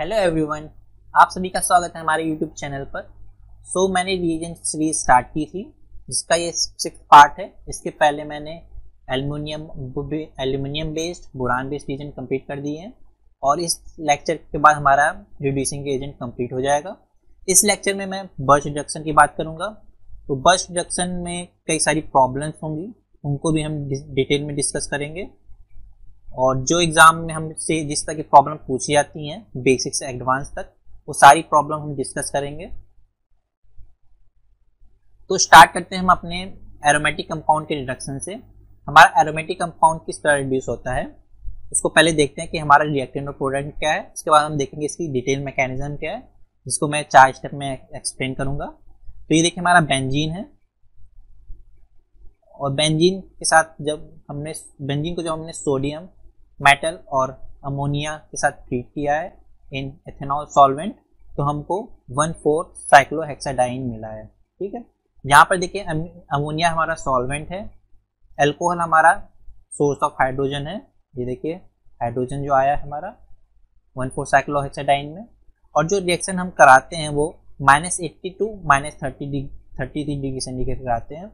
Hello everyone, आप सभी का स्वागत है हमारे यूट्यूब चैनल पर। मैंने रिएजेंट सीरीज स्टार्ट की थी जिसका ये 6th पार्ट है। इसके पहले मैंने aluminium based boron based reagent complete कर दिए हैं और इस लेक्चर के बाद हमारा रिड्यूसिंग एजेंट कंप्लीट हो जाएगा। इस लेक्चर में मैं बर्च रिडक्शन की बात करूँगा। तो बर्च रिडक्शन में कई सारी प्रॉब्लम्स होंगी, उनको भी हम डिटेल में डिस्कस करेंगे और जो एग्ज़ाम में हमसे जिस तरह की प्रॉब्लम पूछी जाती हैं बेसिक से एडवांस तक, वो सारी प्रॉब्लम हम डिस्कस करेंगे। तो स्टार्ट करते हैं हम अपने एरोमेटिक कंपाउंड के रिडक्शन से। हमारा एरोमेटिक कंपाउंड किस तरह रिड्यूस होता है उसको पहले देखते हैं कि हमारा रिएक्टेंट और प्रोडक्ट क्या है। उसके बाद हम देखेंगे इसकी डिटेल मैकेनिज्म क्या है, जिसको मैं 4 स्टेप में एक्सप्लेन करूँगा। तो ये देखिए हमारा बेंजीन है और बेंजीन के साथ जब हमने सोडियम मेटल और अमोनिया के साथ ट्रीट किया है इन एथेनॉल सॉल्वेंट, तो हमको 1,4 साइक्लोहेक्साडाइन मिला है। ठीक है, यहाँ पर देखिए अमोनिया हमारा सॉल्वेंट है, अल्कोहल हमारा सोर्स ऑफ हाइड्रोजन है। ये देखिए हाइड्रोजन जो आया है हमारा 1,4 साइक्लोहेक्साडाइन में, और जो रिएक्शन हम कराते हैं वो -80 to -33 डिग्री सेंटीग्रेड कराते हैं।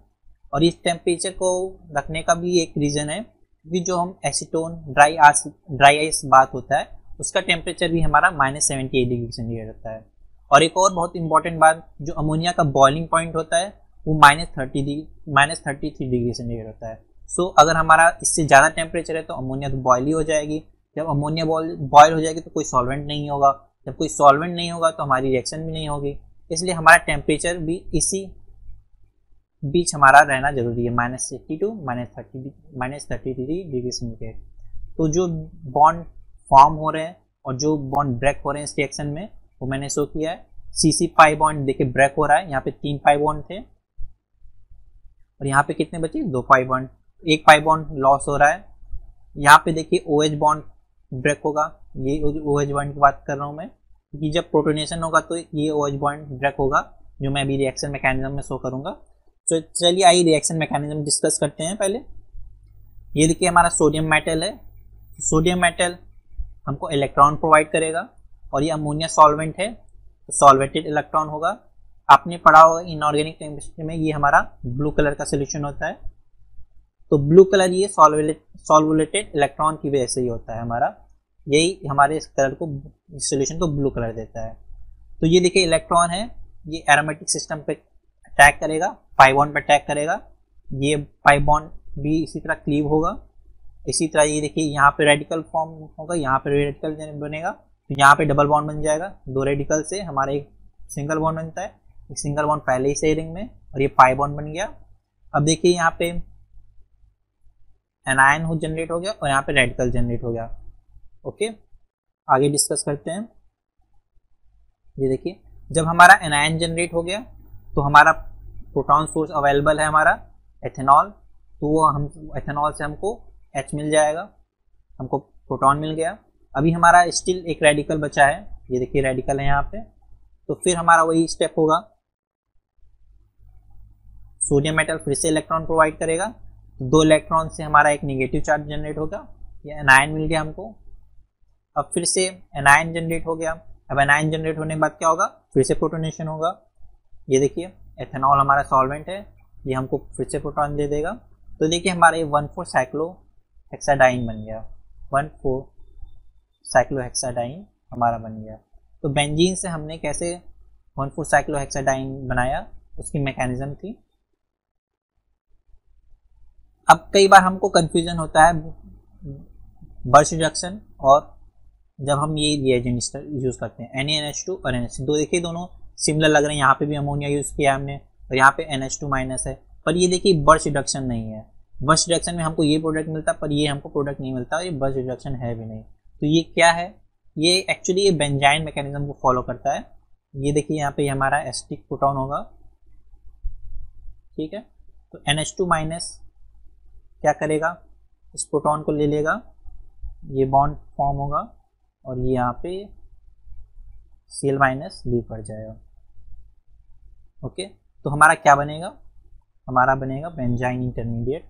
और इस टेम्परेचर को रखने का भी एक रीज़न है क्योंकि जो हम एसीटोन ड्राई आइस बात होता है उसका टेम्परेचर भी हमारा -78 डिग्री सेंटीग्रेड होता है। और एक और बहुत इंपॉर्टेंट बात, जो अमोनिया का बॉइलिंग पॉइंट होता है वो -33 डिग्री सेंटीग्रेड होता है। सो अगर हमारा इससे ज़्यादा टेम्परेचर है तो अमोनिया तो बॉयल ही हो जाएगी। जब अमोनिया बॉयल हो जाएगी तो कोई सॉल्वेंट नहीं होगा, जब कोई सॉल्वेंट नहीं होगा तो हमारी रिएक्शन भी नहीं होगी। इसलिए हमारा टेम्परेचर भी इसी बीच हमारा रहना जरूरी है, -80 to -33 डिग्री सेंटीग्रेड। तो जो बॉन्ड फॉर्म हो रहे हैं और जो बॉन्ड ब्रेक हो रहे हैं इस रिएक्शन में वो मैंने शो किया है। CC पाई बॉन्ड देखिए ब्रेक हो रहा है, यहाँ पे 3 पाई बॉन्ड थे और यहाँ पे कितने बचे 2 pi bond, 1 pi bond loss हो रहा है। यहाँ पे देखिए OH बॉन्ड ब्रेक होगा, ये OH बॉन्ड की बात कर रहा हूँ मैं, क्योंकि जब प्रोटोनेशन होगा तो ये OH बॉन्ड ब्रेक होगा जो मैं अभी रिएक्शन मैकेनिज्म में शो करूँगा। तो चलिए आइए रिएक्शन मैकेनिज्म डिस्कस करते हैं। पहले ये देखिए हमारा सोडियम मेटल है, सोडियम मेटल हमको इलेक्ट्रॉन प्रोवाइड करेगा और ये अमोनिया सॉल्वेंट है तो सॉल्वेटेड इलेक्ट्रॉन होगा। आपने पढ़ा होगा इनऑर्गेनिक केमिस्ट्री में, ये हमारा ब्लू कलर का सोल्यूशन होता है। तो ब्लू कलर ये सॉल्वेटेड इलेक्ट्रॉन की वजह से ही होता है हमारा, यही हमारे इस कलर को सोल्यूशन को ब्लू कलर देता है। तो ये देखिए इलेक्ट्रॉन है, ये एरोमेटिक सिस्टम पे अटैक करेगा, पाई बॉन्ड पर अटैक करेगा, ये पाई बॉन्ड भी इसी तरह क्लीव होगा। इसी तरह ये देखिए यहाँ पे रेडिकल फॉर्म होगा, यहाँ पे रेडिकल बनेगा तो यहाँ पे डबल बॉन्ड बन जाएगा। 2 रेडिकल से हमारा एक सिंगल बॉन्ड बनता है, एक सिंगल बॉन्ड पहले ही से रिंग में और ये पाई बॉन्ड बन गया। अब देखिए यहाँ पे एनायन जनरेट हो गया और यहाँ पे रेडिकल जनरेट हो गया। ओके, आगे डिस्कस करते हैं। ये देखिए जब हमारा एनायन जनरेट हो गया तो हमारा प्रोटॉन सोर्स अवेलेबल है हमारा एथेनॉल, तो वो हम एथेनॉल से हमको H मिल जाएगा, हमको प्रोटॉन मिल गया। अभी हमारा स्टिल एक रेडिकल बचा है, ये देखिए रेडिकल है यहाँ पे। तो फिर हमारा वही स्टेप होगा, सोडियम मेटल फिर से इलेक्ट्रॉन प्रोवाइड करेगा, 2 इलेक्ट्रॉन से हमारा एक नेगेटिव चार्ज जनरेट होगा, ये एनायन मिल गया हमको। अब फिर से एनायन जनरेट हो गया, अब एनायन जनरेट होने के बाद क्या होगा, फिर से प्रोटोनेशन होगा। ये देखिए एथेनॉल हमारा सॉल्वेंट है, ये हमको फिर से प्रोटॉन दे देगा। तो देखिए हमारा ये 1,4 साइक्लोहेक्साडाइन बन गया, 1,4 साइक्लोहेक्साडाइन हमारा बन गया। तो बेंजीन से हमने कैसे 1,4 साइक्लोहेक्साडाइन बनाया उसकी मैकेनिज्म थी। अब कई बार हमको कंफ्यूजन होता है बर्च रिडक्शन और जब हम ये रिएजेंट यूज़ करते हैं NaNH2 और NH2। तो देखिए दोनों सिमिलर लग रहे हैं, यहाँ पे भी अमोनिया यूज़ किया हमने और यहाँ पे NH2- है, पर ये देखिए बर्च रिडक्शन नहीं है। बर्च रिडक्शन में हमको ये प्रोडक्ट मिलता पर ये हमको प्रोडक्ट नहीं मिलता, ये बर्च रिडक्शन है भी नहीं। तो ये क्या है, ये एक्चुअली ये बेंजाइन मैकेनिज्म को फॉलो करता है। ये देखिए यहाँ पे हमारा एसिटिक प्रोटॉन होगा, ठीक है। तो NH2- क्या करेगा, इस प्रोटॉन को ले लेगा, ये बॉन्ड फॉर्म होगा और ये यहाँ पे Cl- लीव पड़ जाएगा। ओके, तो हमारा क्या बनेगा, हमारा बनेगा बेंजाइन इंटरमीडिएट।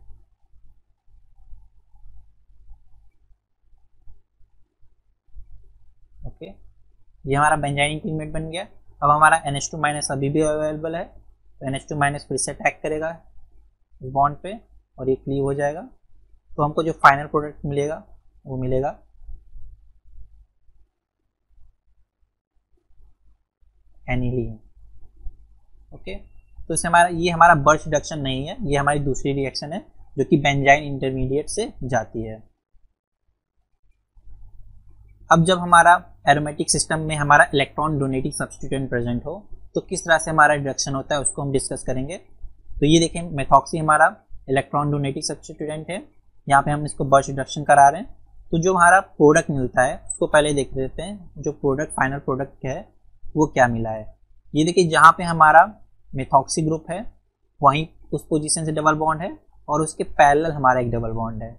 ओके, ये हमारा बेंजाइन इक्विपमेंट बन गया। अब हमारा NH2- अभी भी अवेलेबल है तो NH2- फिर से अटैक करेगा इस बॉन्ड पे और ये क्लीव हो जाएगा। तो हमको जो फाइनल प्रोडक्ट मिलेगा वो मिलेगा एनिलीन। ओके, तो इससे हमारा ये हमारा बर्च रिडक्शन नहीं है, ये हमारी दूसरी रिएक्शन है जो कि बेंजाइन इंटरमीडिएट से जाती है। अब जब हमारा एरोमेटिक सिस्टम में हमारा इलेक्ट्रॉन डोनेटिंग सब्स्टिट्यूएंट प्रेजेंट हो तो किस तरह से हमारा रिडक्शन होता है उसको हम डिस्कस करेंगे। तो ये देखें, मेथॉक्सी हमारा इलेक्ट्रॉन डोनेटिंग सब्स्टिट्यूएंट है, यहाँ पे हम इसको बर्च रिडक्शन करा रहे हैं। तो जो हमारा प्रोडक्ट मिलता है उसको पहले देख लेते हैं, जो प्रोडक्ट फाइनल प्रोडक्ट है वो क्या मिला है। ये देखिए, जहाँ पे हमारा मेथॉक्सी ग्रुप है वहीं उस पोजीशन से डबल बॉन्ड है और उसके पैरेलल हमारा एक डबल बॉन्ड है।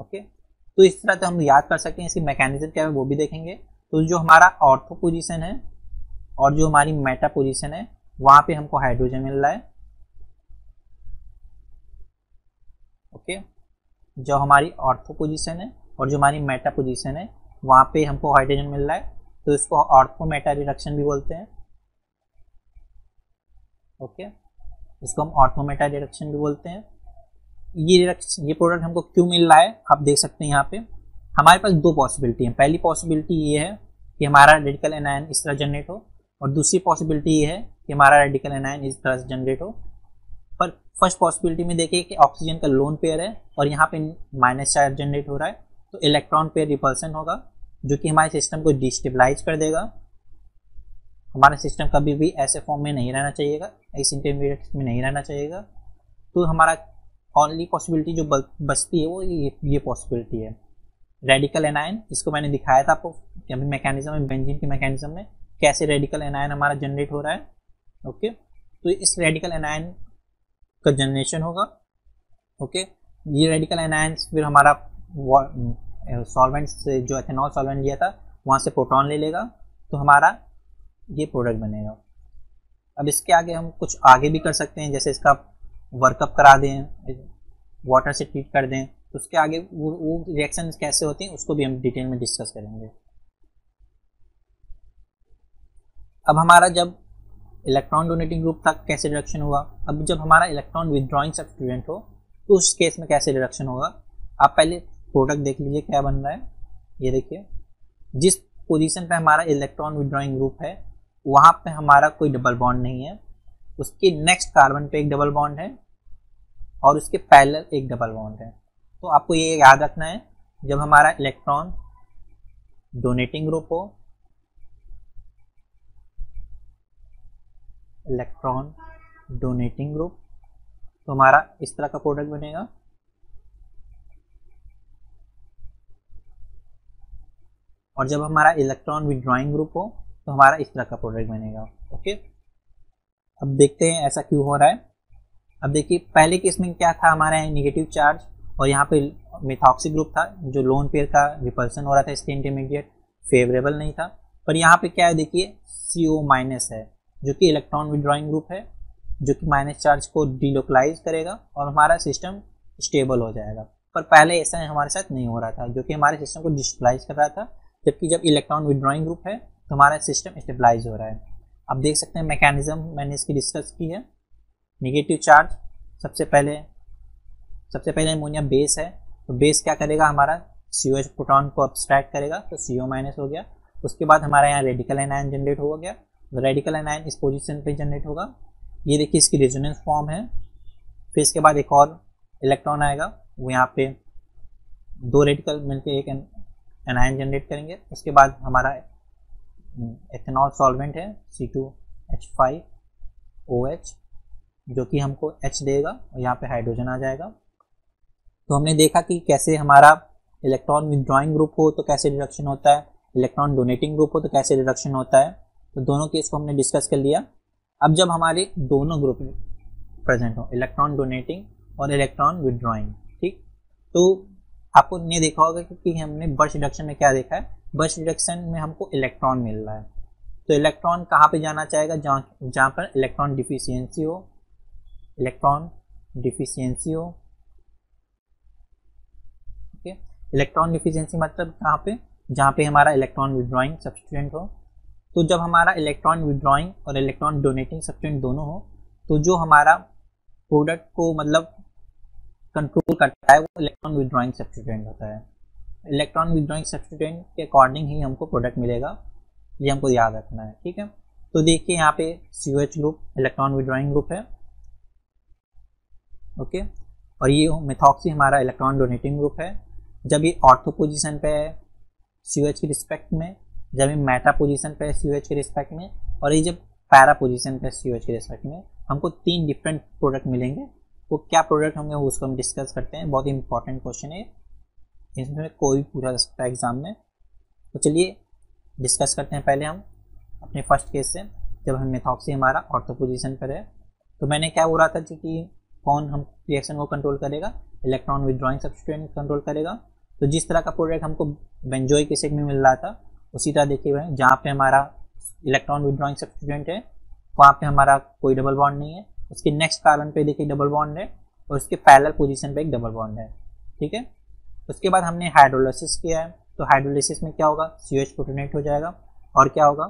ओके, तो इस तरह तो हम याद कर सकते हैं, इसकी मैकेनिज्म क्या है वो भी देखेंगे। तो जो हमारा ऑर्थो पोजीशन है और जो हमारी मेटा पोजीशन है वहाँ पे हमको हाइड्रोजन मिल रहा है। ओके, जो हमारी ऑर्थो पोजीशन है और जो हमारी मेटा पोजीशन है वहाँ पे हमको हाइड्रोजन मिल रहा है, तो इसको ऑर्थो मेटा रिडक्शन भी बोलते हैं। ओके, इसको हम ऑर्थो मेटा रिडक्शन भी बोलते हैं। ये प्रोडक्ट हमको क्यों मिल रहा है आप देख सकते हैं। यहाँ पे हमारे पास दो पॉसिबिलिटी है, पहली पॉसिबिलिटी ये है कि हमारा रेडिकल एनायन इस तरह जनरेट हो और दूसरी पॉसिबिलिटी ये है कि हमारा रेडिकल एनायन इस तरह से जनरेट हो। पर फर्स्ट पॉसिबिलिटी में देखिए कि ऑक्सीजन का लोन पेयर है और यहाँ पे माइनस चार्ज जनरेट हो रहा है, तो इलेक्ट्रॉन पेयर रिपल्सन होगा जो कि हमारे सिस्टम को डिस्टेबलाइज कर देगा। हमारा सिस्टम कभी भी ऐसे फॉर्म में नहीं रहना चाहिएगा, इस इंटरमीडिएट में नहीं रहना चाहिएगा। तो हमारा ओनली पॉसिबिलिटी जो बचती है वो ये पॉसिबिलिटी है, रेडिकल एनायन। इसको मैंने दिखाया था आपको अभी मैकेनिज्म में, बेंजीन के मैकेनिज्म में कैसे रेडिकल एनायन हमारा जनरेट हो रहा है। ओके, तो इस रेडिकल एनायन का जनरेशन होगा। ओके, ये रेडिकल एनायन फिर हमारा सॉल्वेंट से, जो एथेनॉल सॉल्वेंट लिया था वहाँ से प्रोटॉन ले लेगा, तो हमारा ये प्रोडक्ट बनेगा। अब इसके आगे हम कुछ आगे भी कर सकते हैं, जैसे इसका वर्कअप करा दें, वाटर से ट्रीट कर दें, तो उसके आगे वो रिएक्शन कैसे होती हैं उसको भी हम डिटेल में डिस्कस करेंगे। अब हमारा जब इलेक्ट्रॉन डोनेटिंग ग्रुप था कैसे रिडक्शन हुआ, अब जब हमारा इलेक्ट्रॉन विदड्रॉइंग सब्स्टिट्यूएंट हो तो उस केस में कैसे रिडक्शन होगा। आप पहले प्रोडक्ट देख लीजिए क्या बन रहा है। ये देखिए, जिस पोजीशन पे हमारा इलेक्ट्रॉन विदड्रॉइंग ग्रुप है वहाँ पे हमारा कोई डबल बॉन्ड नहीं है, उसके नेक्स्ट कार्बन पे एक डबल बॉन्ड है और उसके पैरेलल एक डबल बॉन्ड है। तो आपको ये याद रखना है, जब हमारा इलेक्ट्रॉन डोनेटिंग ग्रुप हो, इलेक्ट्रॉन डोनेटिंग ग्रुप, तो हमारा इस तरह का प्रोडक्ट बनेगा। और जब हमारा इलेक्ट्रॉन विड्रॉइंग ग्रुप हो तो हमारा इस तरह का प्रोडक्ट बनेगा। ओके, अब देखते हैं ऐसा क्यों हो रहा है। अब देखिए, पहले केस में क्या था, हमारा नेगेटिव चार्ज और यहाँ पे मेथॉक्सी ग्रुप था जो लोन पेयर का रिपल्सन हो रहा था, इसके इंटरमीडिएट फेवरेबल नहीं था। पर यहाँ पे क्या है, देखिए CO माइनस है जो कि इलेक्ट्रॉन विड्रॉइंग ग्रुप है, जो कि माइनस चार्ज को डिलोकलाइज करेगा और हमारा सिस्टम स्टेबल हो जाएगा। पर पहले ऐसा हमारे साथ नहीं हो रहा था, जो कि हमारे सिस्टम को डिस्टेबलाइज कर रहा था, जबकि जब इलेक्ट्रॉन विड्रॉइंग ग्रुप है तो हमारा सिस्टम स्टेबलाइज हो रहा है। आप देख सकते हैं मैकेनिज्म मैंने इसकी डिस्कस की है। नेगेटिव चार्ज, सबसे पहले अमोनिया बेस है, तो बेस क्या करेगा, हमारा CO प्रोटॉन को अब्स्ट्रैक्ट करेगा, तो CO माइनस हो गया। उसके बाद हमारा यहाँ रेडिकल एनायन जनरेट हो गया, रेडिकल एनायन इस पोजीशन पे जनरेट होगा। ये देखिए, इसकी रेजोनेंस फॉर्म है। फिर इसके बाद एक और इलेक्ट्रॉन आएगा, वो यहाँ पे दो रेडिकल मिलकर एक एनायन जनरेट करेंगे। उसके बाद हमारा एथेनॉल सॉल्वेंट है C2H5OH, जो कि हमको H देगा और यहाँ पे हाइड्रोजन आ जाएगा। तो हमने देखा कि कैसे हमारा इलेक्ट्रॉन विदड्रॉइंग ग्रुप हो तो कैसे रिडक्शन होता है, इलेक्ट्रॉन डोनेटिंग ग्रुप हो तो कैसे रिडक्शन होता है। तो दोनों केस को हमने डिस्कस कर लिया। अब जब हमारे दोनों ग्रुप प्रेजेंट हो, इलेक्ट्रॉन डोनेटिंग और इलेक्ट्रॉन विदड्रॉइंग, ठीक, तो आपको ने देखा होगा कि हमने बर्च रिडक्शन में क्या देखा है, बर्च रिडक्शन में हमको इलेक्ट्रॉन मिल रहा है। तो इलेक्ट्रॉन कहाँ पे जाना चाहेगा, जहाँ पर इलेक्ट्रॉन डिफिशियंसी हो। ओके, इलेक्ट्रॉन डिफिशियंसी मतलब कहाँ पे, जहाँ पे हमारा इलेक्ट्रॉन विड्रॉइंग सब्स्टिट्यूएंट हो। तो जब हमारा इलेक्ट्रॉन विड्रॉइंग और इलेक्ट्रॉन डोनेटिंग सब्सटेंस दोनों हो तो जो हमारा प्रोडक्ट को मतलब कंट्रोल करता है वो इलेक्ट्रॉन विड्रॉइंग सब्सटेंस होता है। इलेक्ट्रॉन विड्रॉइंग सब्सटेंस के अकॉर्डिंग ही हमको प्रोडक्ट मिलेगा, ये हमको याद रखना है, ठीक है। तो देखिए यहाँ पे COH group electron withdrawing group है, ओके, और ये मेथॉक्सी हमारा इलेक्ट्रॉन डोनेटिंग ग्रुप है। जब ये ऑर्थो पोजीशन पे है COH के रिस्पेक्ट में, जब ये मेटा पोजीशन पे है COH के रिस्पेक्ट में, और ये जब पैरा पोजीशन पे COH के रिस्पेक्ट में, हमको तीन डिफरेंट प्रोडक्ट मिलेंगे। वो क्या प्रोडक्ट होंगे उसको हम डिस्कस करते हैं, बहुत ही इंपॉर्टेंट क्वेश्चन है, इसमें कोई पूछा जा सकता है एग्जाम में। तो चलिए डिस्कस करते हैं पहले हम अपने फर्स्ट केस से, जब हम मेथॉक्सी हमारा ऑर्थो पोजीशन पर है। तो मैंने क्या बोला था कि कौन हम रिएक्शन को कंट्रोल करेगा, इलेक्ट्रॉन विड्रॉइंग सब्सटेंस कंट्रोल करेगा। तो जिस तरह का प्रोडक्ट हमको बेंजोइक एसिड में मिल रहा था उसी तरह देखिए भाई, जहाँ पे हमारा इलेक्ट्रॉन विड्रॉइंग सब्सटेंस है वहाँ पे हमारा कोई डबल बॉन्ड नहीं है, उसके नेक्स्ट कार्बन पे देखिए डबल बॉन्ड है और उसके पैरेलल पोजीशन पे एक डबल बॉन्ड है, ठीक है। उसके बाद हमने हाइड्रोलाइसिस किया है, तो हाइड्रोलाइसिस में क्या होगा, COH प्रोटोनेट हो जाएगा और क्या होगा,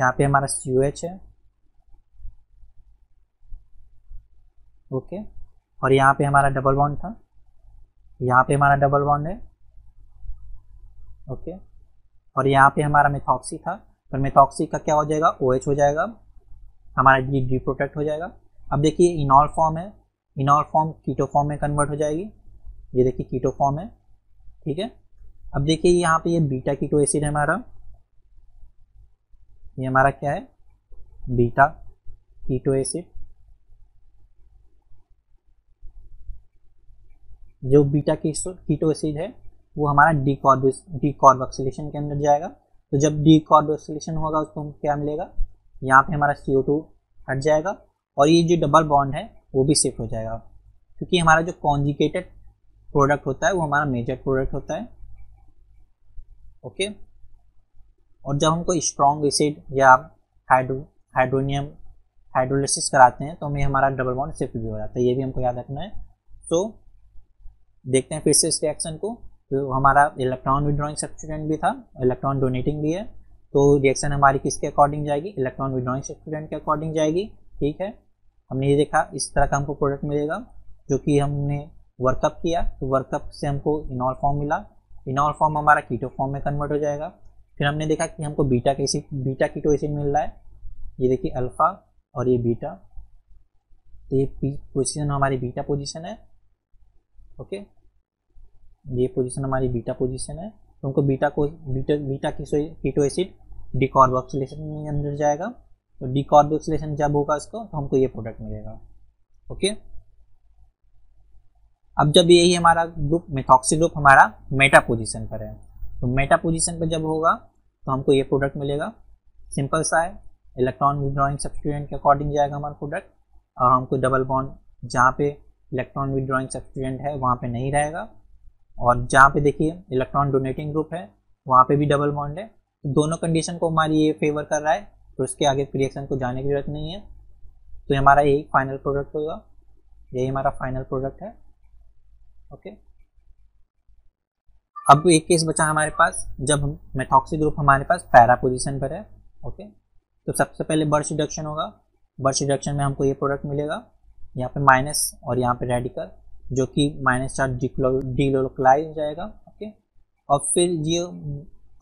यहाँ पे हमारा COH है, ओके, और यहाँ पे हमारा डबल बॉन्ड था, यहाँ पे हमारा डबल बॉन्ड है, ओके, और यहाँ पे हमारा मेथॉक्सी था, पर मेथॉक्सी का क्या हो जाएगा, OH हो जाएगा, हमारा डी प्रोडक्ट हो जाएगा। अब देखिए इनॉल फॉर्म है, इनॉल फॉर्म कीटो फॉर्म में कन्वर्ट हो जाएगी, ये देखिए कीटो फॉर्म है, ठीक है। अब देखिए यहाँ पे ये बीटा कीटो एसिड है हमारा, ये हमारा क्या है, बीटा कीटो एसिड। जो बीटा कीटो एसिड है वो हमारा डीकार्बोक्सिलेशन के अंदर जाएगा। तो जब डीकार्बोक्सिलेशन होगा उसको हम क्या मिलेगा, यहाँ पे हमारा CO2 हट जाएगा और ये जो डबल बॉन्ड है वो भी शिफ्ट हो जाएगा, क्योंकि हमारा जो कॉन्जुगेटेड प्रोडक्ट होता है वो हमारा मेजर प्रोडक्ट होता है, ओके। और जब हमको स्ट्रॉन्ग एसिड या हाइड्रोनियम हाइड्रोलिसिस कराते हैं तो हमें हमारा डबल बॉन्ड शिफ्ट भी हो जाता है, ये भी हमको याद रखना है। तो देखते हैं फिर से इस रिएक्शन को। तो हमारा इलेक्ट्रॉन विड्रॉइंग सब्सटेंस भी था, इलेक्ट्रॉन डोनेटिंग भी है, तो रिएक्शन हमारी किसके अकॉर्डिंग जाएगी, इलेक्ट्रॉन विड्रॉइंग सब्सटेंस के अकॉर्डिंग जाएगी, ठीक है। हमने ये देखा इस तरह का हमको प्रोडक्ट मिलेगा, जो कि हमने वर्कअप किया, तो वर्कअप से हमको इनॉल फॉर्म मिला, इनॉल फॉर्म हमारा कीटो फॉर्म में कन्वर्ट हो जाएगा। फिर हमने देखा कि हमको बीटा कीटो एसिड मिल रहा है, ये देखिए अल्फा और ये बीटा, तो ये पोजीशन हमारी बीटा पोजीशन है, ओके, ये पोजीशन हमारी बीटा पोजीशन है। तो हमको बीटा कीटो एसिड डिकार्बोक्सिलेशन में अंदर जाएगा, तो डिकार्बोक्सिलेशन जब होगा इसको तो हमको ये प्रोडक्ट मिलेगा, ओके। अब जब यही हमारा ग्रुप मेथॉक्सी ग्रुप हमारा मेटा पोजीशन पर है, तो मेटा पोजीशन पर जब होगा तो हमको ये प्रोडक्ट मिलेगा, सिंपल सा है, इलेक्ट्रॉन विड्रॉइंग सब्सटेंस के अकॉर्डिंग जाएगा हमारा प्रोडक्ट, और हमको डबल बॉन्ड जहाँ पे इलेक्ट्रॉन विड्रॉइंग सब्सटेंस है वहाँ पे नहीं रहेगा, और जहाँ पे देखिए इलेक्ट्रॉन डोनेटिंग ग्रुप है वहाँ पे भी डबल बॉन्ड है। तो दोनों कंडीशन को हमारी ये फेवर कर रहा है, तो उसके आगे रिएक्शन को जाने की जरूरत नहीं है। तो ये हमारा यही फाइनल प्रोडक्ट होगा, यही हमारा फाइनल प्रोडक्ट है, ओके। अब एक केस बचा हमारे पास, जब हम मेथॉक्सी ग्रुप हमारे पास पैरा पोजीशन पर है, ओके। तो सबसे पहले बर्च रिडक्शन होगा, बर्च रिडक्शन में हमको ये प्रोडक्ट मिलेगा, यहाँ पे माइनस और यहाँ पे रेडिकल, जो कि माइनस चार्ज डिलोकलाइज हो जाएगा, ओके। और फिर ये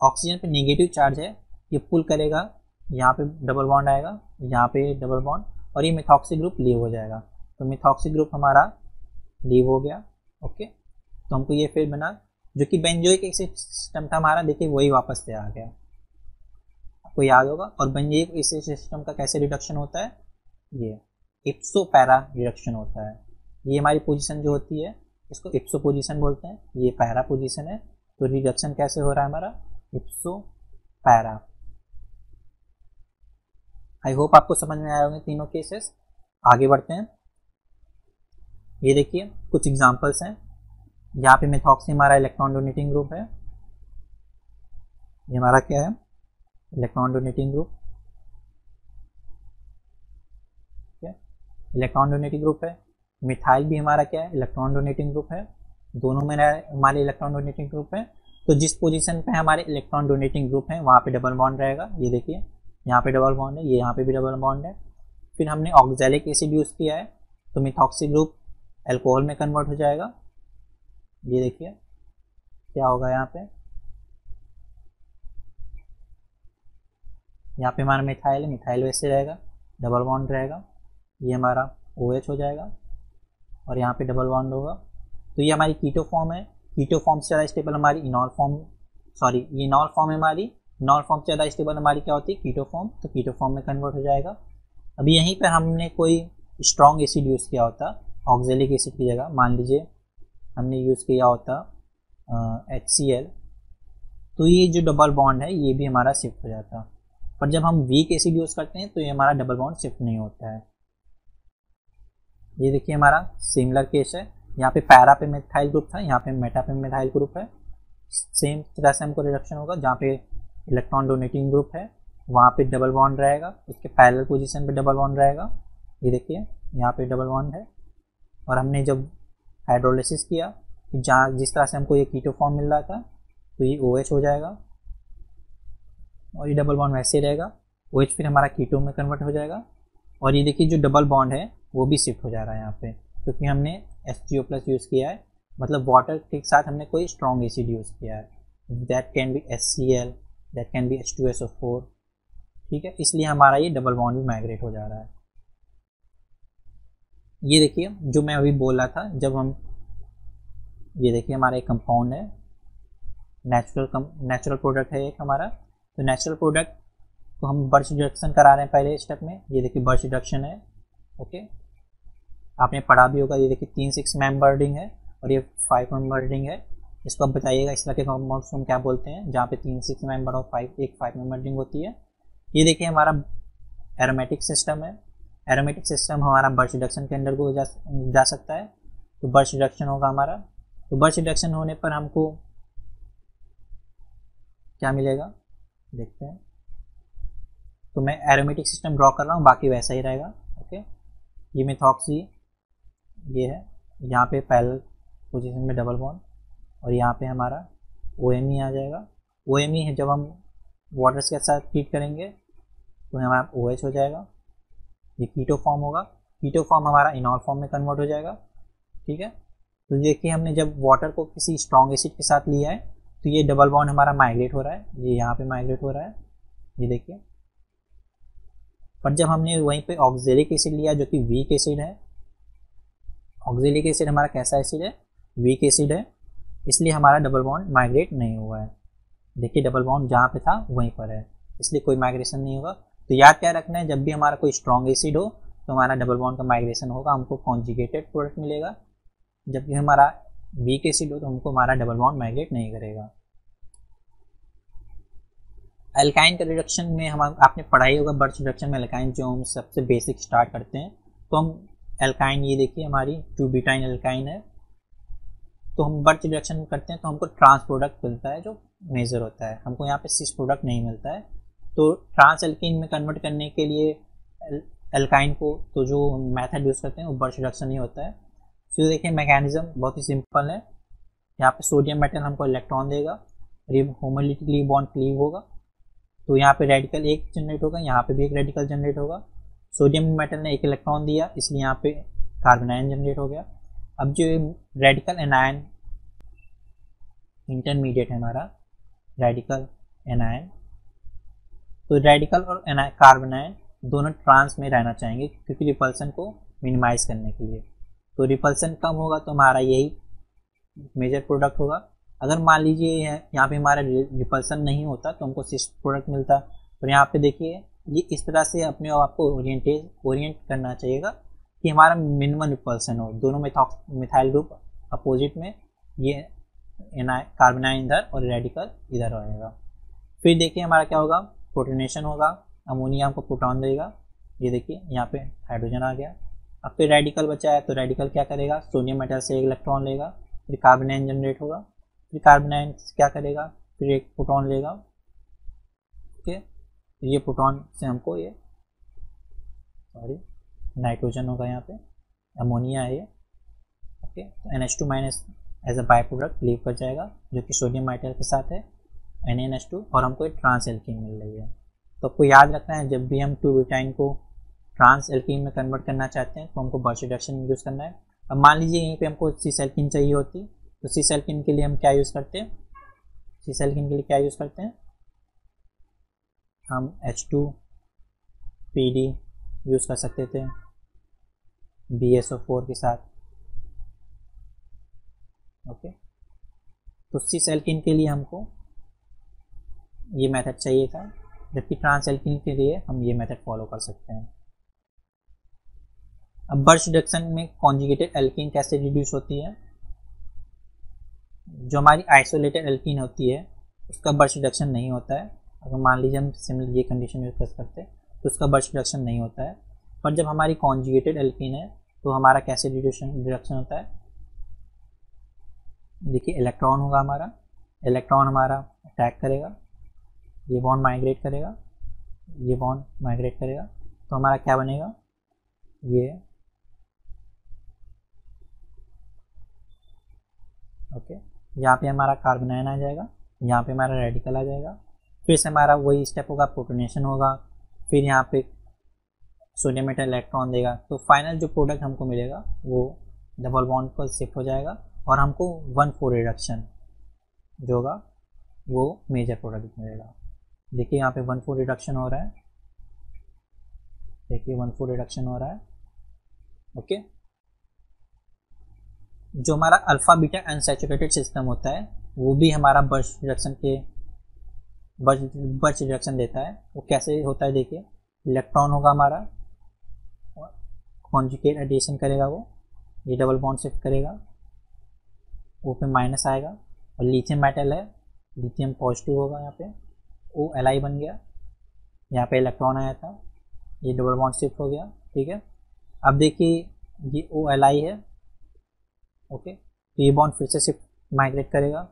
ऑक्सीजन पे नेगेटिव चार्ज है, ये पुल करेगा, यहाँ पे डबल बॉन्ड आएगा, यहाँ पे डबल बॉन्ड, और ये मेथॉक्सी ग्रुप लीव हो जाएगा। तो मेथॉक्सी ग्रुप हमारा लीव हो गया, ओके। तो हमको ये फिर बना जो कि बेंजोइक एसिड सिस्टम था हमारा, देखिए वही वापस से आ गया, आपको याद होगा। और बेंजोइक एसिड सिस्टम का कैसे रिडक्शन होता है, ये इप्सो पैरा रिडक्शन होता है। ये हमारी पोजीशन जो होती है इसको इप्सो पोजीशन बोलते हैं, ये पैरा पोजीशन है। तो रिडक्शन कैसे हो रहा है हमारा, इप्सो पैरा। आई होप आपको समझ में आए होंगे तीनों केसेस। आगे बढ़ते हैं, ये देखिए कुछ एग्जाम्पल्स हैं। यहाँ पे मेथॉक्सी हमारा इलेक्ट्रॉन डोनेटिंग ग्रुप है, ये हमारा क्या है, इलेक्ट्रॉन डोनेटिंग ग्रुप, ठीक है, इलेक्ट्रॉन डोनेटिंग ग्रुप है। मिथाइल भी हमारा क्या है, इलेक्ट्रॉन डोनेटिंग ग्रुप है। दोनों में हमारे इलेक्ट्रॉन डोनेटिंग ग्रुप है, तो जिस पोजीशन पे हमारे इलेक्ट्रॉन डोनेटिंग ग्रुप है वहाँ पे डबल बॉन्ड रहेगा। ये देखिए यहाँ पे डबल बॉन्ड है, ये यहाँ पे भी डबल बॉन्ड है। फिर हमने ऑक्सैलिक एसिड यूज़ किया है तो मिथॉक्सी ग्रुप एल्कोहल में कन्वर्ट हो जाएगा। ये देखिए क्या होगा, यहाँ पे हमारा मिथाइल, मिथाइल वैसे रहेगा, डबल बॉन्ड रहेगा, ये हमारा OH हो जाएगा और यहाँ पे डबल बॉन्ड होगा। तो ये हमारी कीटो फॉर्म है। कीटो फॉर्म से ज़्यादा स्टेबल हमारी enol form, sorry enol form है हमारी, इनॉल फॉर्म से ज़्यादा स्टेबल हमारी क्या होती है, कीटो फॉर्म। तो कीटो फॉर्म में कन्वर्ट हो जाएगा। अभी यहीं पर हमने कोई स्ट्रॉन्ग एसिड यूज़ किया होता ऑक्सैलिक एसिड की जगह, मान लीजिए हमने यूज़ किया होता HCl, तो ये जो डबल बॉन्ड है ये भी हमारा शिफ्ट हो जाता। पर जब हम वीक एसिड यूज़ करते हैं तो ये हमारा डबल बॉन्ड शिफ्ट नहीं होता है। ये देखिए हमारा सिमिलर केस है, यहाँ पे पैरा पे मिथाइल ग्रुप था, यहाँ पे मेटा पे मिथाइल ग्रुप है। सेम तरह से हमको रिडक्शन होगा, जहाँ पे इलेक्ट्रॉन डोनेटिंग ग्रुप है वहाँ पे डबल बॉन्ड रहेगा, उसके पैरेलल पोजीशन पे डबल बॉन्ड रहेगा। ये देखिए यहाँ पे डबल बॉन्ड है। और हमने जब हाइड्रोलिसिस किया तो जहाँ जिस तरह से हमको ये कीटो फॉर्म मिल रहा था तो ये OH हो जाएगा और ये डबल बॉन्ड वैसे रहेगा। OH फिर हमारा कीटो में कन्वर्ट हो जाएगा। और ये देखिए जो डबल बॉन्ड है वो भी शिफ्ट हो जा रहा है यहाँ पे, क्योंकि हमने H2O+ यूज़ किया है, मतलब वाटर के साथ हमने कोई स्ट्रॉन्ग एसिड यूज़ किया है। That can be HCl, that can be H2SO4, ठीक है, इसलिए हमारा ये डबल बॉन्ड भी माइग्रेट हो जा रहा है। ये देखिए जो मैं अभी बोल रहा था, जब हम ये देखिए हमारा एक कंपाउंड है, नेचुरल प्रोडक्ट है एक हमारा, तो नेचुरल प्रोडक्ट को हम बर्च रिडक्शन करा रहे हैं पहले स्टेप में। ये देखिए बर्च रिडक्शन है, ओके, आपने पढ़ा भी होगा। ये देखिए 3-6 मेंबर रिंग है और ये 5 मेंबर रिंग है। इसको आप बताइएगा इस तरह के कंपाउंड्स को हम क्या बोलते हैं, जहाँ पे 3-6 मेंबर और 5 मेंबर रिंग होती है। ये देखिए हमारा एरोमेटिक सिस्टम है। एरोमेटिक सिस्टम हमारा बर्च रिडक्शन के अंडर को जा सकता है, तो बर्च रिडक्शन होगा हमारा। तो बर्च रिडक्शन होने पर हमको क्या मिलेगा देखते हैं। तो मैं एरोमेटिक सिस्टम ड्रॉ कर रहा हूँ, बाकी वैसा ही रहेगा, ओके। ये मिथॉक्सी ये है, यहाँ पे पैरेलल पोजीशन में डबल बॉन्ड और यहाँ पे हमारा OMe आ जाएगा। OMe है, जब हम वाटर्स के साथ ट्रीट करेंगे तो हमारा OH हो जाएगा। ये कीटो फॉर्म होगा, कीटो फॉर्म हमारा इनॉल फॉर्म में कन्वर्ट हो जाएगा, ठीक है। तो देखिए हमने जब वाटर को किसी स्ट्रॉन्ग एसिड के साथ लिया है तो ये डबल बॉन्ड हमारा माइग्रेट हो रहा है, ये यहाँ पे माइग्रेट हो रहा है, ये देखिए। पर जब हमने वहीं पे ऑक्सैलिक एसिड लिया जो कि वीक एसिड है, ऑक्सैलिक एसिड हमारा कैसा एसिड है, वीक एसिड है, इसलिए हमारा डबल बॉन्ड माइग्रेट नहीं हुआ है। देखिए डबल बॉन्ड जहाँ पे था वहीं पर है, इसलिए कोई माइग्रेशन नहीं होगा। तो याद क्या रखना है, जब भी हमारा कोई स्ट्रॉन्ग एसिड हो तो हमारा डबल बॉन्ड का माइग्रेशन होगा, हमको कॉन्जुगेटेड प्रोडक्ट मिलेगा। जबकि हमारा वीक एसिड हो तो हमको हमारा डबल बॉन्ड माइग्रेट नहीं करेगा। अल्काइन का रिडक्शन में हम आपने पढ़ाई होगा, बर्च रिडक्शन में अल्काइन जो हम सबसे बेसिक स्टार्ट करते हैं, तो हम अल्काइन, ये देखिए हमारी 2-ब्यूटाइन अल्काइन है, तो हम बर्च रिडक्शन करते हैं तो हमको ट्रांस प्रोडक्ट मिलता है जो मेजर होता है, हमको यहाँ पे सिस प्रोडक्ट नहीं मिलता है। तो ट्रांस अल्किन में कन्वर्ट करने के लिए अल्काइन को तो जो मैथड यूज़ करते हैं वो बर्च रिडक्शन ही होता है। तो देखिए मैकेनिज्म बहुत ही सिंपल है, यहाँ पे सोडियम मेटल हमको इलेक्ट्रॉन देगा और ये होमोलिटिकली बॉन्ड क्लीव होगा, तो यहाँ पे रेडिकल एक जनरेट होगा, यहाँ पे भी एक रेडिकल जनरेट होगा। सोडियम मेटल ने एक इलेक्ट्रॉन दिया इसलिए यहाँ पे कार्बन आयन जनरेट हो गया। अब जो रेडिकल एनायन इंटरमीडिएट है हमारा, रेडिकल एनायन, तो रेडिकल और कार्बन आयन दोनों ट्रांस में रहना चाहेंगे क्योंकि रिपल्सन को मिनिमाइज करने के लिए। तो रिपल्सन कम होगा तो हमारा यही मेजर प्रोडक्ट होगा। अगर मान लीजिए यहाँ पे हमारा रिपल्सन नहीं होता तो हमको सिस प्रोडक्ट मिलता। और यहाँ पे देखिए ये इस तरह से अपने आपको ओरिएंट करना चाहिएगा कि हमारा मिनिमम रिपल्सन हो, दोनों मिथाइल ग्रुप अपोजिट में, ये कार्बनाइन इधर और रेडिकल इधर होगा। फिर देखिए हमारा क्या होगा, प्रोटोनेशन होगा, अमोनिया हमको प्रोटॉन देगा, ये देखिए यहाँ पे हाइड्रोजन आ गया। अब फिर रेडिकल बचा है तो रेडिकल क्या करेगा, सोडियम मेटल से एक इलेक्ट्रॉन लेगा, फिर कार्बन आयन जनरेट होगा, फिर कार्बन आयन क्या करेगा, फिर एक प्रोटॉन लेगा, ओके, तो ये प्रोटॉन से हमको ये नाइट्रोजन होगा, यहाँ पे अमोनिया है ये, ओके। तो NH2- as a by product leave कर जाएगा जो कि सोडियम आइटल के साथ है NaNH2 और हमको एक ट्रांस एल्कीन मिल रही है। तो आपको याद रखना है जब भी हम 2-ब्यूटाइन को ट्रांस एल्कीन में कन्वर्ट करना चाहते हैं तो हमको बर्च रिडक्शन यूज़ करना है। अब मान लीजिए यहीं पे हमको सीस एल्कीन चाहिए होती तो सीस एल्कीन के लिए हम क्या यूज़ करते हैं, सीस एल्कीन के लिए क्या यूज़ करते हैं हम H2PD यूज़ कर सकते थे BSO4 के साथ। ओके तो सीस एल्कीन के लिए हमको ये मेथड चाहिए था जबकि ट्रांस एल्कीन के लिए हम ये मेथड फॉलो कर सकते हैं। अब बर्च रिडक्शन में कॉन्जुगेटेड एल्कीन कैसे रिड्यूस होती है, जो हमारी आइसोलेटेड एल्कीन होती है उसका बर्च रिडक्शन नहीं होता है। अगर मान लीजिए हम सिमिलर ये कंडीशन यूज करते हैं तो उसका बर्च रिडक्शन नहीं होता है, पर जब हमारी कॉन्जुगेटेड एल्कीन है तो हमारा कैसे रिडक्शन होता है। देखिए इलेक्ट्रॉन होगा हमारा, इलेक्ट्रॉन हमारा अटैक करेगा, ये बॉन्ड माइग्रेट करेगा, ये बॉन्ड माइग्रेट करेगा तो हमारा क्या बनेगा, ये ओके यहाँ पे हमारा कार्बन आयन आ जाएगा, यहाँ पे हमारा रेडिकल आ जाएगा, फिर से हमारा वही स्टेप होगा प्रोटोनेशन होगा, फिर यहाँ पे सोडियम मेटल इलेक्ट्रॉन देगा तो फाइनल जो प्रोडक्ट हमको मिलेगा वो डबल बॉन्ड पर शिफ्ट हो जाएगा और हमको 1,4 रिडक्शन जो होगा वो मेजर प्रोडक्ट मिलेगा। देखिए यहाँ पे 1,4 रिडक्शन हो रहा है, देखिए 1,4 रिडक्शन हो रहा है। ओके जो हमारा अल्फा बीटा अनसैचुरेटेड सिस्टम होता है वो भी हमारा बर्च रिडक्शन देता है। वो कैसे होता है, देखिए इलेक्ट्रॉन होगा हमारा और कॉन्जुगेट एडिशन करेगा, वो ये डबल बॉन्ड शिफ्ट करेगा, वो पे माइनस आएगा और लिथियम मेटल है लिथियम पॉजिटिव होगा, यहाँ पे ओ एल आई बन गया, यहाँ पे इलेक्ट्रॉन आया था ये डबल बॉन्ड शिफ्ट हो गया। ठीक है अब देखिए ये ओ एल आई है, ओके तो ये बॉन्ड फिर से शिफ्ट माइग्रेट करेगा,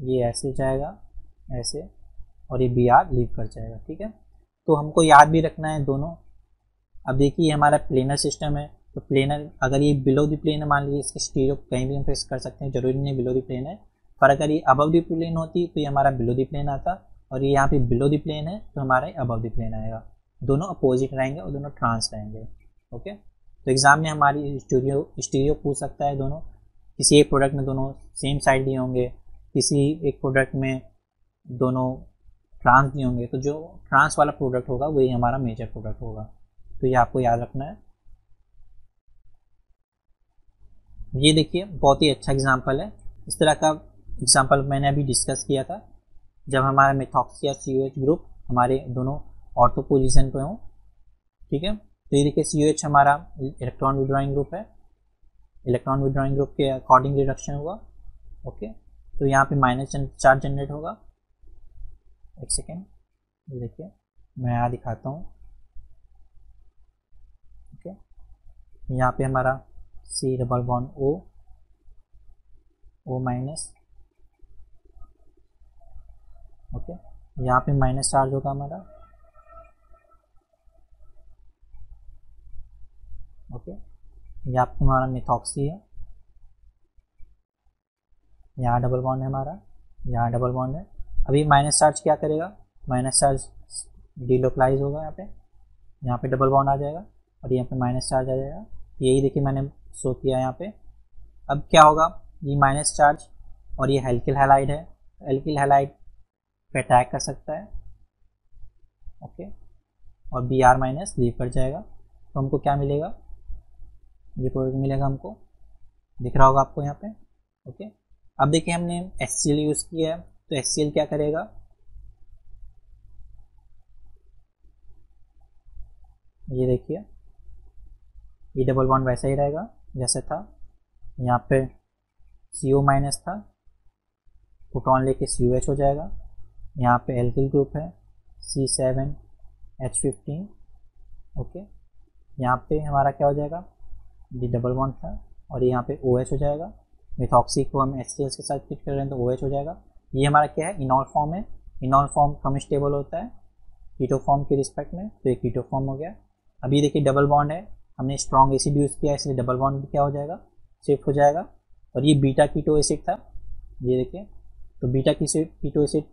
ये ऐसे जाएगा ऐसे और ये बी आर लीव कर जाएगा। ठीक है तो हमको याद भी रखना है दोनों। अब देखिए हमारा प्लेनर सिस्टम है तो प्लेनर अगर ये बिलो द प्लेन है, मान लीजिए इसके स्टीरियो कहीं भी हम फेस कर सकते हैं, जरूरी नहीं बिलो द प्लेन है, पर अगर ये अबव द प्लेन होती तो ये हमारा बिलो द प्लेन आता और ये यहाँ पे बिलो द प्लेन है तो हमारा अबव द प्लेन आएगा। दोनों अपोजिट रहेंगे और दोनों ट्रांस रहेंगे। ओके तो एग्ज़ाम में हमारी स्टीरियो पूछ सकता है, दोनों किसी एक प्रोडक्ट में दोनों सेम साइड दिए होंगे, किसी एक प्रोडक्ट में दोनों ट्रांस दिए होंगे, तो जो ट्रांस वाला प्रोडक्ट होगा वही हमारा मेजर प्रोडक्ट होगा। तो ये आपको याद रखना है। ये देखिए बहुत ही अच्छा एग्जाम्पल है, इस तरह का एग्जाम्पल मैंने अभी डिस्कस किया था जब हमारा मिथॉक्सी या COH ग्रुप हमारे दोनों ऑर्थो पोजीशन पे हों। ठीक है तो ये देखिए COH हमारा इलेक्ट्रॉन विड्रॉइंग ग्रुप है, इलेक्ट्रॉन विड्रॉइंग ग्रुप के अकॉर्डिंग रिडक्शन हुआ। ओके तो यहाँ पे माइनस चार्ज जनरेट होगा। एक सेकेंड देखिए मैं यहाँ दिखाता हूँ। ओके यहाँ पे हमारा C double bond O minus, okay यहाँ पे माइनस चार्ज होगा हमारा। ओके यहाँ पे हमारा मिथॉक्सी है, यहाँ डबल बॉन्ड है हमारा, यहाँ डबल बॉन्ड है। अभी माइनस चार्ज क्या करेगा, माइनस चार्ज डिलोकलाइज होगा, यहाँ पे डबल बॉन्ड आ जाएगा और यहाँ पे माइनस चार्ज आ जाएगा। यही देखिए मैंने शो किया यहाँ पे। अब क्या होगा, ये माइनस चार्ज और ये एल्किल हैलाइड है, एल्किल हैलाइड पे अटैक कर सकता है। ओके और बी आर माइनस लीव कर जाएगा तो हमको क्या मिलेगा, ये प्रोडक्ट मिलेगा हमको, दिख रहा होगा आपको यहाँ पे। ओके अब देखिए हमने HCl यूज़ किया है तो HCl क्या करेगा, ये देखिए ये डबल बॉन्ड वैसा ही रहेगा जैसे था, यहाँ पे CO माइनस था, प्रोटॉन लेके COH हो जाएगा, यहाँ पे एल्किल ग्रुप है C7H15। ओके यहाँ पे हमारा क्या हो जाएगा, ये डबल बॉन्ड था और यहाँ पे OH हो जाएगा, मिथॉक्सी को हम HCl के साथ फिट कर रहे हैं तो OH हो जाएगा। ये हमारा क्या है, इनॉल फॉर्म है, इनॉल फॉर्म कम स्टेबल होता है कीटो फॉर्म के रिस्पेक्ट में, तो ये कीटो फॉर्म हो गया। अभी देखिए डबल बॉन्ड है, हमने स्ट्रॉन्ग एसिड यूज़ किया इसलिए डबल बॉन्ड क्या हो जाएगा, शिफ्ट हो जाएगा और ये बीटा कीटो एसिड था, ये देखिए। तो बीटा कीटो एसिड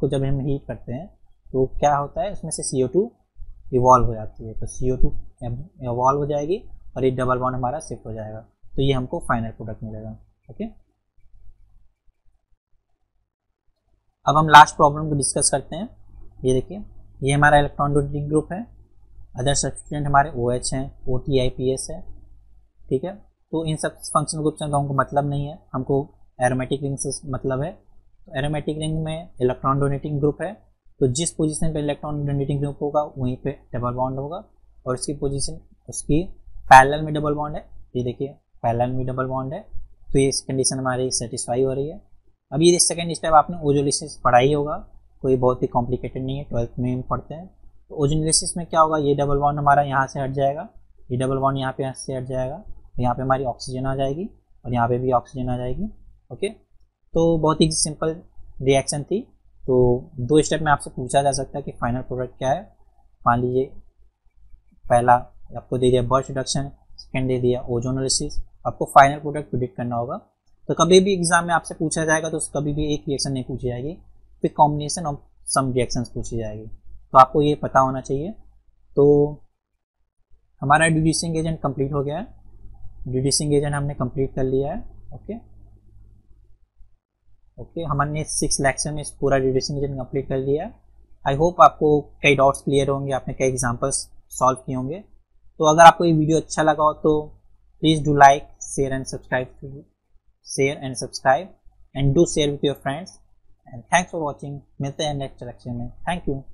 को जब हम हीट करते हैं तो क्या होता है, उसमें से CO2 इवॉल्व हो जाती है। तो CO2 इवॉल्व हो जाएगी और ये डबल बॉन्ड हमारा शिफ्ट हो जाएगा, तो ये हमको फाइनल प्रोडक्ट मिलेगा। ओके, अब हम लास्ट प्रॉब्लम को डिस्कस करते हैं। ये देखिए, ये हमारा इलेक्ट्रॉनिक ग्रुप है, अदर सब्सटेंट हमारे OH हैं, OTIPS है, ठीक है। तो इन सब फंक्शनल ग्रुप से हमको मतलब नहीं है, हमको एरोमेटिक रिंग से मतलब है। तो एरोमेटिक रिंग में इलेक्ट्रॉन डोनेटिंग ग्रुप है, तो जिस पोजीशन पे इलेक्ट्रॉन डोनेटिंग ग्रुप होगा वहीं पे डबल बॉन्ड होगा, और उसकी पोजीशन उसकी पैरेलल में डबल बॉन्ड है। ये देखिए, पैरेलल में डबल बॉन्ड है, तो ये कंडीशन हमारी सेटिस्फाई हो रही है। अब ये सेकेंड स्टेप आपने ओजोनोलाइसिस पढ़ा ही होगा, कोई बहुत ही कॉम्प्लिकेटेड नहीं है, 12th में हम पढ़ते हैं। तो ओजोनोलाइसिस में क्या होगा, ये डबल बॉन्ड हमारा यहाँ से हट जाएगा, ये डबल बॉन्ड यहाँ पे से हट जाएगा, यहाँ पे हमारी ऑक्सीजन आ जाएगी और यहाँ पे भी ऑक्सीजन आ जाएगी। ओके, तो बहुत ही सिंपल रिएक्शन थी। तो दो स्टेप में आपसे पूछा जा सकता है कि फाइनल प्रोडक्ट क्या है। मान लीजिए पहला आपको दे दिया बर्च रिडक्शन, सेकेंड दे दिया ओजोनोलाइसिस, आपको फाइनल प्रोडक्ट प्रेडिक्ट करना होगा। तो कभी भी एग्जाम में आपसे पूछा जाएगा तो कभी भी एक रिएक्शन नहीं पूछी जाएगी, फिर कॉम्बिनेशन ऑफ सम रिएक्शंस पूछी जाएगी, तो आपको ये पता होना चाहिए। तो हमारा रिड्यूसिंग एजेंट कंप्लीट हो गया है, रिड्यूसिंग एजेंट हमने कंप्लीट कर लिया है। ओके ओके, हमने 6 लेक्चर में पूरा रिड्यूसिंग एजेंट कंप्लीट कर लिया है। आई होप आपको कई डाउट्स क्लियर होंगे, आपने कई एग्जांपल्स सॉल्व किए होंगे। तो अगर आपको ये वीडियो अच्छा लगा हो तो please do like, share and subscribe and do share with your friends and thanks for watching. मिलते हैं नेक्स्ट लेक्चर में, थैंक यू।